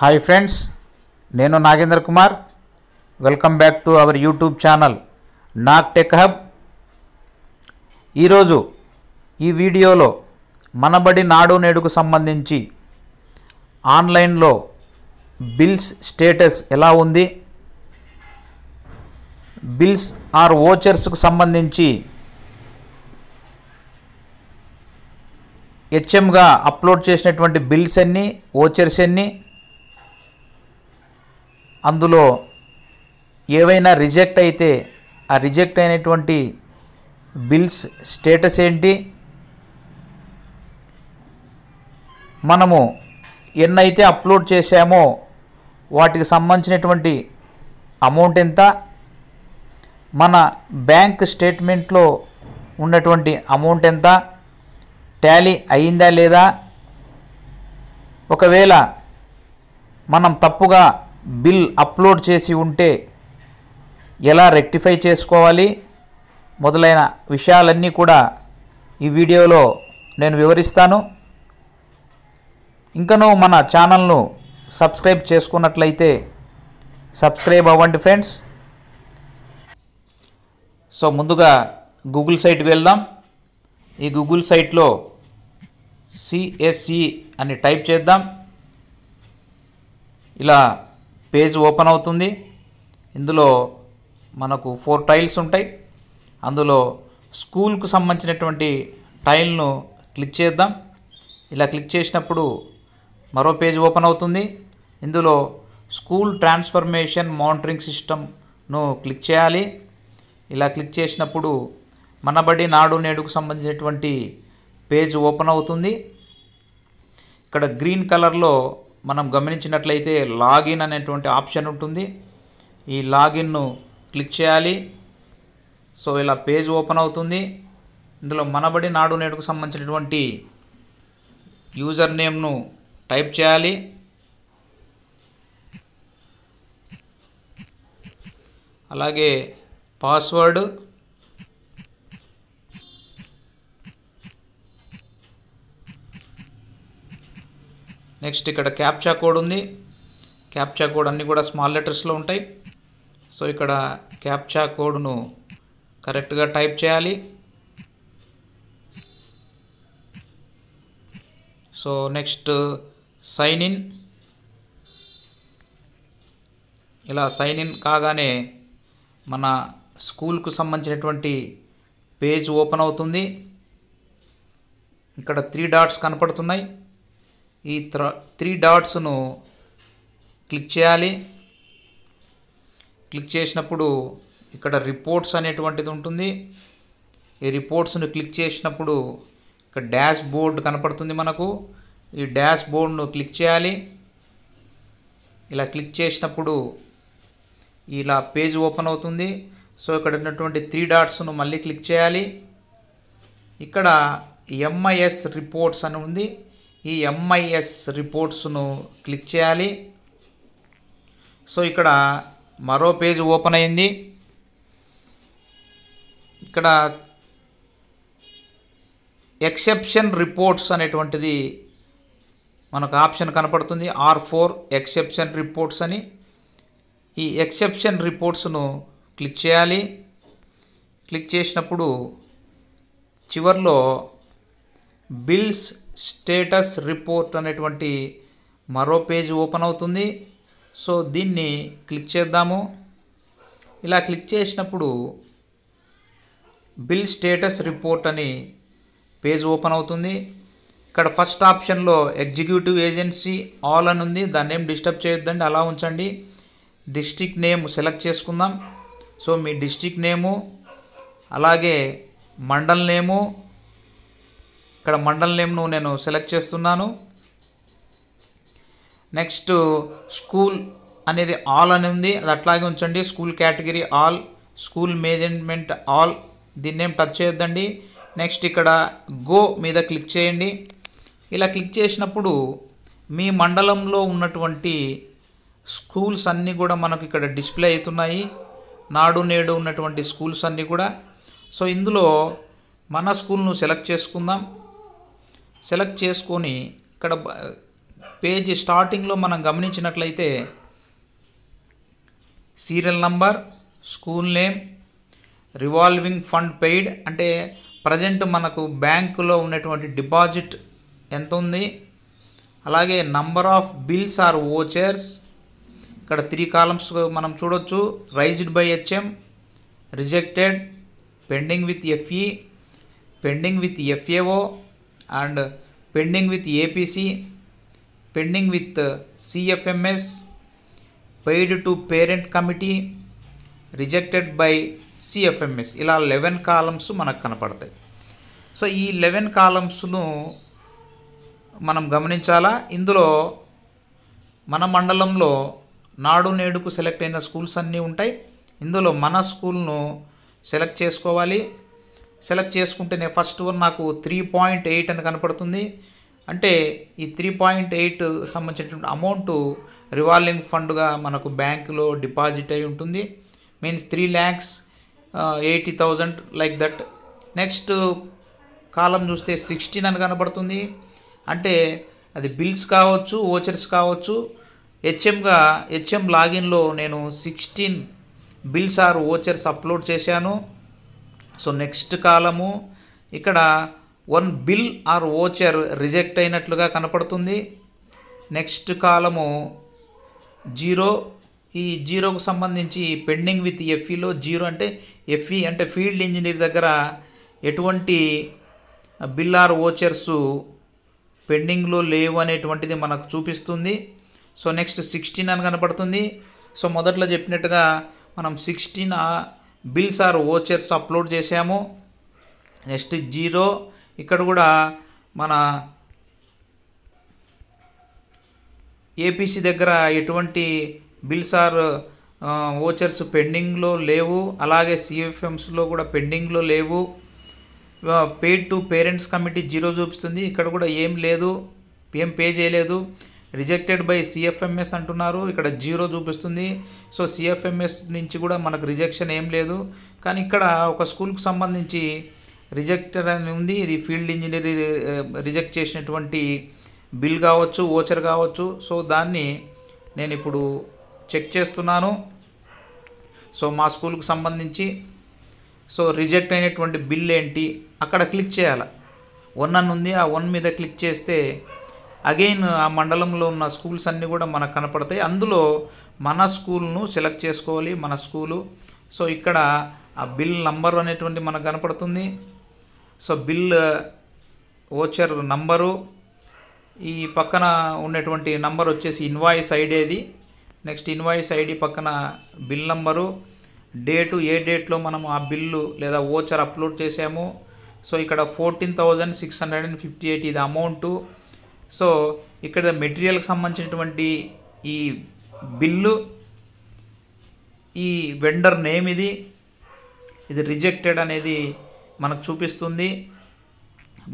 Hi friends, నేను Nagendra Kumar. Welcome back to our YouTube channel Nag tech hub. ఈరోజు ఈ వీడియోలో మనబడి నాడు నేడుకు సంబంధించి ఆన్లైన్లో బిల్స్ స్టేటస్ ఎలా ఉంది, బిల్స్ ఆర్ ఓచర్స్కు సంబంధించి హెచ్ఎంగా అప్లోడ్ చేసినటువంటి బిల్స్ ఎన్ని, ఓచర్స్ ఎన్ని, అందులో ఏవైనా రిజెక్ట్ అయితే ఆ రిజెక్ట్ అయినటువంటి బిల్స్ స్టేటస్ ఏంటి, మనము ఎన్నైతే అప్లోడ్ చేశామో వాటికి సంబంధించినటువంటి అమౌంట్ ఎంత, మన బ్యాంక్ స్టేట్మెంట్లో ఉన్నటువంటి అమౌంట్ ఎంత, టాలీ అయిందా లేదా, ఒకవేళ మనం తప్పుగా బిల్ అప్లోడ్ చేసి ఉంటే ఎలా రెక్టిఫై చేసుకోవాలి, మొదలైన విషయాలన్నీ కూడా ఈ వీడియోలో నేను వివరిస్తాను. ఇంకనూ మన ఛానల్ను సబ్స్క్రైబ్ చేసుకున్నట్లయితే సబ్స్క్రైబ్ అవ్వండి ఫ్రెండ్స్. సో ముందుగా గూగుల్ సైట్కి వెళ్దాం. ఈ గూగుల్ సైట్లో CSE అని టైప్ చేద్దాం. ఇలా పేజ్ ఓపెన్ అవుతుంది. ఇందులో మనకు 4 టైల్స్ ఉంటాయి. అందులో స్కూల్కు సంబంధించినటువంటి టైల్ను క్లిక్ చేద్దాం. ఇలా క్లిక్ చేసినప్పుడు మరో పేజ్ ఓపెన్ అవుతుంది. ఇందులో స్కూల్ ట్రాన్స్ఫర్మేషన్ మానిటరింగ్ సిస్టమ్ను క్లిక్ చేయాలి. ఇలా క్లిక్ చేసినప్పుడు మనబడి నాడు నేడుకు సంబంధించినటువంటి పేజ్ ఓపెన్ అవుతుంది. ఇక్కడ గ్రీన్ కలర్లో మనం గమనించినట్లయితే లాగిన్ అనేటువంటి ఆప్షన్ ఉంటుంది. ఈ లాగిన్ను క్లిక్ చేయాలి. సో ఇలా పేజ్ ఓపెన్ అవుతుంది. ఇందులో మనబడి నాడు నేడుకు సంబంధించినటువంటి యూజర్ నేమ్ను టైప్ చేయాలి. అలాగే పాస్వర్డ్, నెక్స్ట్ ఇక్కడ క్యాప్చా కోడ్ ఉంది. క్యాప్చా కోడ్ అన్నీ కూడా స్మాల్ లెటర్స్లో ఉంటాయి. సో ఇక్కడ క్యాప్చా కోడ్ను కరెక్ట్గా టైప్ చేయాలి. So next sign in. ఇలా సైన్ ఇన్ కాగానే మన స్కూల్కు సంబంధించినటువంటి పేజ్ ఓపెన్ అవుతుంది. ఇక్కడ 3 డాట్స్ కనపడుతున్నాయి. ఈ 3 డాట్స్ను క్లిక్ చేయాలి. క్లిక్ చేసినప్పుడు ఇక్కడ రిపోర్ట్స్ అనేటువంటిది ఉంటుంది. ఈ రిపోర్ట్స్ను క్లిక్ చేసినప్పుడు ఇక్కడ డాష్ బోర్డ్ కనపడుతుంది మనకు. ఈ డాష్ బోర్డ్ను క్లిక్ చేయాలి. ఇలా క్లిక్ చేసినప్పుడు ఇలా పేజ్ ఓపెన్ అవుతుంది. సో ఇక్కడ ఉన్నటువంటి 3 డాట్స్ను మళ్ళీ క్లిక్ చేయాలి. ఇక్కడ MIS రిపోర్ట్స్ అని ఉంది. ఈ MIS రిపోర్ట్స్ను క్లిక్ చేయాలి. సో ఇక్కడ మరో పేజ్ ఓపెన్ అయింది. ఇక్కడ ఎక్సెప్షన్ రిపోర్ట్స్ అనేటువంటిది మనకు ఆప్షన్ కనపడుతుంది. R4 ఎక్సెప్షన్ రిపోర్ట్స్ అని. ఈ ఎక్సెప్షన్ రిపోర్ట్స్ను క్లిక్ చేయాలి. క్లిక్ చేసినప్పుడు చివర్లో బిల్స్ స్టేటస్ రిపోర్ట్ అనేటువంటి మరో పేజ్ ఓపెన్ అవుతుంది. సో దీన్ని క్లిక్ చేద్దాము. ఇలా క్లిక్ చేసినప్పుడు బిల్ స్టేటస్ రిపోర్ట్ అని పేజ్ ఓపెన్ అవుతుంది. ఇక్కడ ఫస్ట్ ఆప్షన్లో ఎగ్జిక్యూటివ్ ఏజెన్సీ ఆల్ అని ఉంది. దాన్ని ఏం డిస్టర్బ్ చేయొద్దండి, అలా ఉంచండి. డిస్ట్రిక్ట్ నేమ్ సెలెక్ట్ చేసుకుందాం. సో మీ డిస్ట్రిక్ట్ నేము, అలాగే మండల్ నేము. ఇక్కడ మండల్ నేమ్ను నేను సెలెక్ట్ చేస్తున్నాను. నెక్స్ట్ స్కూల్ అనేది ఆల్ అని ఉంది, అది అట్లాగే ఉంచండి. School category all, school management all, దీన్ని ఏం టచ్ చేయొద్దండి. నెక్స్ట్ ఇక్కడ గో మీద క్లిక్ చేయండి. ఇలా క్లిక్ చేసినప్పుడు మీ మండలంలో ఉన్నటువంటి స్కూల్స్ అన్నీ కూడా మనకు ఇక్కడ డిస్ప్లే అవుతున్నాయి. నాడు నేడు ఉన్నటువంటి స్కూల్స్ అన్నీ కూడా. సో ఇందులో మన స్కూల్ను సెలెక్ట్ చేసుకుందాం. సెలెక్ట్ చేసుకొని ఇక్కడ పేజీ స్టార్టింగ్లో మనం గమనించినట్లయితే serial number, school name, revolving fund paid అంటే ప్రజెంట్ మనకు బ్యాంకులో ఉన్నటువంటి డిపాజిట్ ఎంత ఉంది, అలాగే number of bills or vouchers, ఇక్కడ 3 కాలమ్స్ మనం చూడొచ్చు, raised by HM, rejected, pending with FE, pending with FAO and pending with APC, pending with CFMS, paid to parent committee, rejected by CFMS, ఇలా 11 columns మనకు కనపడతాయి. So ఈ 11 కాలమ్స్ను మనం గమనించాలా. ఇందులో మన మండలంలో నాడు నేడుకు సెలెక్ట్ అయిన స్కూల్స్ అన్నీ ఉంటాయి. ఇందులో మన స్కూల్ను సెలెక్ట్ చేసుకోవాలి. సెలెక్ట్ చేసుకుంటేనే ఫస్ట్ వన్ నాకు 3.8 అని కనపడుతుంది. అంటే ఈ 3.8 సంబంధించినటువంటి అమౌంట్ రివాల్వింగ్ ఫండ్గా మనకు బ్యాంకులో డిపాజిట్ అయి ఉంటుంది. Means 3,80,000 like that. నెక్స్ట్ కాలం చూస్తే 16 అని కనపడుతుంది. అంటే అది బిల్స్ కావచ్చు, ఓచర్స్ కావచ్చు. HM లాగిన్లో నేను 16 బిల్స్ ఆర్ ఓచర్స్ అప్లోడ్ చేశాను. సో నెక్స్ట్ కాలము ఇక్కడ 1 బిల్ ఆర్ ఓచర్ రిజెక్ట్ అయినట్లుగా కనపడుతుంది. నెక్స్ట్ కాలము 0, ఈ 0కు సంబంధించి పెండింగ్ విత్ FEలో 0 అంటే FE అంటే ఫీల్డ్ ఇంజనీర్ దగ్గర ఎటువంటి బిల్ ఆర్ ఓచర్స్ పెండింగ్లో లేవు అనేటువంటిది మనకు చూపిస్తుంది. సో నెక్స్ట్ 16 అని కనపడుతుంది. సో మొదట్లో చెప్పినట్టుగా మనం 16 బిల్స్ ఆర్ ఓచర్స్ అప్లోడ్ చేసాము. నెక్స్ట్ 0, ఇక్కడ కూడా మన APC దగ్గర ఎటువంటి బిల్స్ ఆర్ ఓచర్స్ పెండింగ్లో లేవు, అలాగే CFMSలో కూడా పెండింగ్లో లేవు. పేడ్ టు పేరెంట్స్ కమిటీ 0 చూపిస్తుంది, ఇక్కడ కూడా ఏం లేదు, ఏం పే చేయలేదు. రిజెక్టెడ్ బై CFMS అంటున్నారు, ఇక్కడ 0 చూపిస్తుంది. సో CFMS నుంచి కూడా మనకు రిజెక్షన్ ఏం లేదు. కానీ ఇక్కడ ఒక స్కూల్కి సంబంధించి రిజెక్టర్ అని ఉంది. ఇది ఫీల్డ్ ఇంజనీర్ రిజెక్ట్ చేసినటువంటి బిల్ కావచ్చు, ఓచర్ కావచ్చు. సో దాన్ని నేను ఇప్పుడు చెక్ చేస్తున్నాను. సో మా స్కూల్కి సంబంధించి సో రిజెక్ట్ అయినటువంటి బిల్ ఏంటి, అక్కడ క్లిక్ చేయాలి. 1 అని ఉంది, ఆ 1 మీద క్లిక్ చేస్తే అగైన్ ఆ మండలంలో ఉన్న స్కూల్స్ అన్నీ కూడా మనకు కనపడతాయి. అందులో మన స్కూల్ను సెలెక్ట్ చేసుకోవాలి, మన స్కూలు. సో ఇక్కడ ఆ బిల్ నంబరు అనేటువంటి మనకు కనపడుతుంది. సో బిల్ ఓచర్ నంబరు, ఈ పక్కన ఉన్నటువంటి నంబర్ వచ్చేసి ఇన్వాయిస్ ఐడి అది. నెక్స్ట్ ఇన్వాయిస్ ఐడి పక్కన బిల్ నంబరు, డేటు ఏ డేట్లో మనం ఆ బిల్లు లేదా ఓచర్ అప్లోడ్ చేసాము. సో ఇక్కడ 14,658 ఇది అమౌంటు. సో ఇక్కడ మెటీరియల్కి సంబంధించినటువంటి ఈ బిల్లు, ఈ వెండర్ నేమ్ ఇది, ఇది రిజెక్టెడ్ అనేది మనకు చూపిస్తుంది.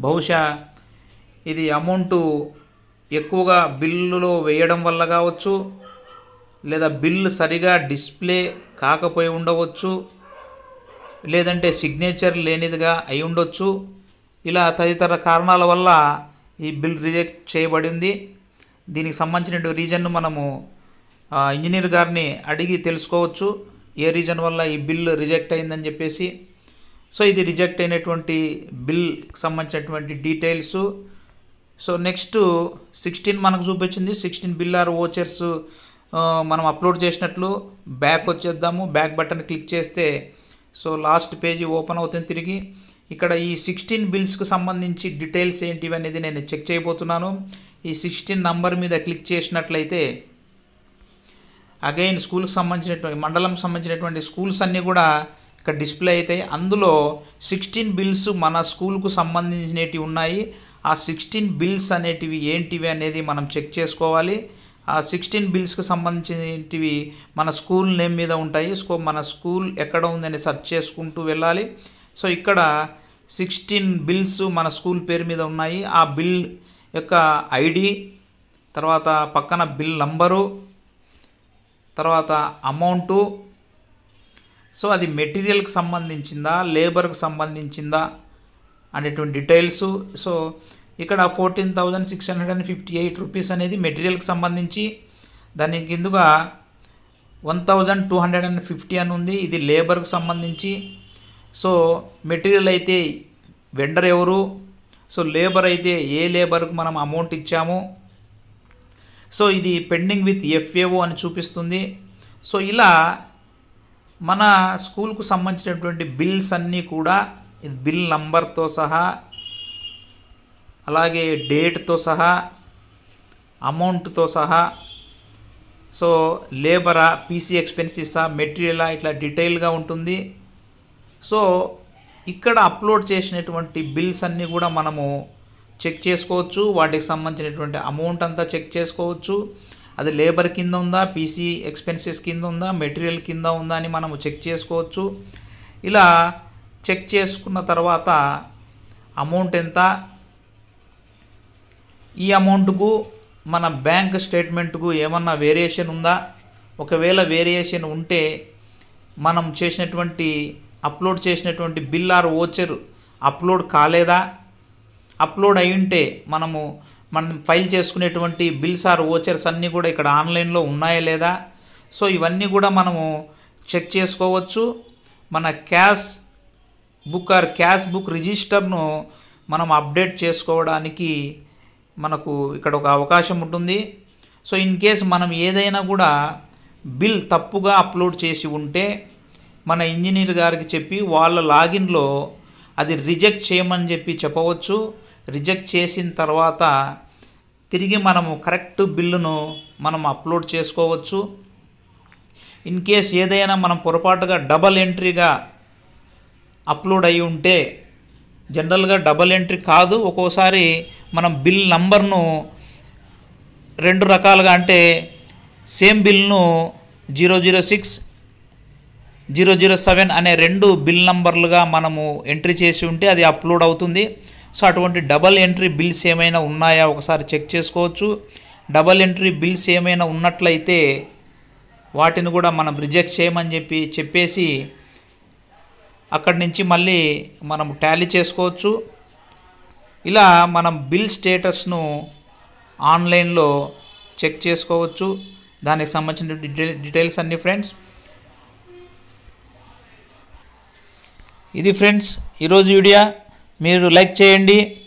బహుశా ఇది అమౌంటు ఎక్కువగా బిల్లులో వేయడం వల్ల కావచ్చు, లేదా బిల్ సరిగా డిస్ప్లే కాకపోయి ఉండవచ్చు, లేదంటే సిగ్నేచర్ లేనిదిగా అయి ఉండొచ్చు. ఇలా తదితర కారణాల వల్ల ఈ బిల్ రిజెక్ట్ చేయబడింది. దీనికి సంబంధించిన రీజన్ను మనము ఇంజనీర్ గారిని అడిగి తెలుసుకోవచ్చు, ఏ రీజన్ వల్ల ఈ బిల్ రిజెక్ట్ అయిందని చెప్పేసి. సో ఇది రిజెక్ట్ అయినటువంటి బిల్కి సంబంధించినటువంటి డీటెయిల్స్. సో నెక్స్ట్ 16 మనకు చూపించింది. 16 బిల్ ఆర్ ఓచర్స్ మనం అప్లోడ్ చేసినట్లు. బ్యాక్ వచ్చేద్దాము, బ్యాక్ బటన్ క్లిక్ చేస్తే సో లాస్ట్ పేజీ ఓపెన్ అవుతుంది. తిరిగి ఇక్కడ ఈ 16 బిల్స్కు సంబంధించి డీటెయిల్స్ ఏంటివి అనేది నేను చెక్ చేయబోతున్నాను. ఈ 16 నంబర్ మీద క్లిక్ చేసినట్లయితే అగైన్ స్కూల్కి సంబంధించినటువంటి మండలం సంబంధించినటువంటి స్కూల్స్ అన్నీ కూడా ఇక్కడ డిస్ప్లే అవుతాయి. అందులో 16 బిల్స్ మన స్కూల్కు సంబంధించినవి ఉన్నాయి. ఆ 16 బిల్స్ అనేటివి ఏంటివి అనేది మనం చెక్ చేసుకోవాలి. ఆ 16 బిల్స్కి సంబంధించినవి మన స్కూల్ నేమ్ మీద ఉంటాయి. సో మన స్కూల్ ఎక్కడ ఉందని సెర్చ్ చేసుకుంటూ వెళ్ళాలి. సో ఇక్కడ 16 బిల్స్ మన స్కూల్ పేరు మీద ఉన్నాయి. ఆ బిల్ యొక్క ఐడి, తర్వాత పక్కన బిల్ నంబరు, తర్వాత అమౌంటు. సో అది మెటీరియల్కి సంబంధించిందా, లేబర్కి సంబంధించిందా అనేటువంటి డీటెయిల్స్. సో ఇక్కడ 14,658 రూపీస్ అనేది మెటీరియల్ కి సంబంధించి, దాని కిందగా 1250 అని ఉంది, ఇది లేబర్ కి సంబంధించి. సో మెటీరియల్ అయితే వెండర్ ఎవరు, సో లేబర్ అయితే ఏ లేబర్ కు మనం అమౌంట్ ఇచ్చాము. సో ఇది పెండింగ్ విత్ FAO అని చూపిస్తుంది. సో ఇలా మన స్కూల్ కు సంబంధించినటువంటి బిల్స్ అన్నీ కూడా ఇది బిల్ నంబర్ తో సహా అలాగే డేట్ తో సహా అమౌంట్ తో సహా, సో లేబరా PC ఎక్స్పెన్సెస్ మెటీరియల్ ఇట్లా డీటెయిల్ గా ఉంటుంది. సో ఇక్కడ అప్లోడ్ చేసినటువంటి బిల్స్ అన్నీ కూడా మనము చెక్ చేసుకోవచ్చు, వాటికి సంబంధించినటువంటి అమౌంట్ అంతా చెక్ చేసుకోవచ్చు. అది లేబర్ కింద ఉందా, PC ఎక్స్పెన్సెస్ కింద ఉందా, మెటీరియల్ కింద ఉందా అని మనము చెక్ చేసుకోవచ్చు. ఇలా చెక్ చేసుకున్న తర్వాత అమౌంట్ ఎంత, ఈ అమౌంట్ కు మన బ్యాంక్ స్టేట్మెంట్ కు ఏమన్నా వేరియేషన్ ఉందా, ఒకవేళ వేరియేషన్ ఉంటే మనం చేసినటువంటి అప్లోడ్ చేసినటువంటి బిల్ ఆర్ ఓచర్ అప్లోడ్ కాలేదా, అప్లోడ్ అయి ఉంటే మనం ఫైల్ చేసుకునేటువంటి బిల్స్ ఆర్ ఓచర్స్ అన్నీ కూడా ఇక్కడ ఆన్లైన్లో ఉన్నాయా లేదా, సో ఇవన్నీ కూడా మనము చెక్ చేసుకోవచ్చు. మన cash book or cash book రిజిస్టర్ను మనం అప్డేట్ చేసుకోవడానికి మనకు ఇక్కడ ఒక అవకాశం ఉంటుంది. సో ఇన్ కేస్ మనం ఏదైనా కూడా బిల్ తప్పుగా అప్లోడ్ చేసి ఉంటే మన ఇంజనీర్ గారికి చెప్పి వాళ్ళ లాగిన్లో అది రిజెక్ట్ చేయమని చెప్పి చెప్పవచ్చు. రిజెక్ట్ చేసిన తర్వాత తిరిగి మనము కరెక్ట్ బిల్లును మనం అప్లోడ్ చేసుకోవచ్చు. ఇన్ కేస్ ఏదైనా మనం పొరపాటుగా డబల్ ఎంట్రీగా అప్లోడ్ అయి ఉంటే, జనరల్గా డబల్ ఎంట్రీ కాదు, ఒక్కోసారి మనం బిల్ నంబర్ను రెండు రకాలుగా, అంటే సేమ్ బిల్ను 006, 007 అనే రెండు బిల్ నంబర్లుగా మనము ఎంట్రీ చేసి ఉంటే అది అప్లోడ్ అవుతుంది. సో అటువంటి డబల్ ఎంట్రీ బిల్స్ ఏమైనా ఉన్నాయా ఒకసారి చెక్ చేసుకోవచ్చు. డబల్ ఎంట్రీ బిల్స్ ఏమైనా ఉన్నట్లయితే వాటిని కూడా మనం రిజెక్ట్ చేయమని చెప్పేసి అక్కడి నుంచి మళ్ళీ మనం టాలీ చేసుకోవచ్చు. ఇలా మనం బిల్ స్టేటస్ను ఆన్లైన్లో చెక్ చేసుకోవచ్చు, దానికి సంబంధించిన డీటెయిల్స్ అన్నీ ఫ్రెండ్స్. ఇది ఫ్రెండ్స్ ఈరోజు వీడియో. మీరు లైక్ చేయండి.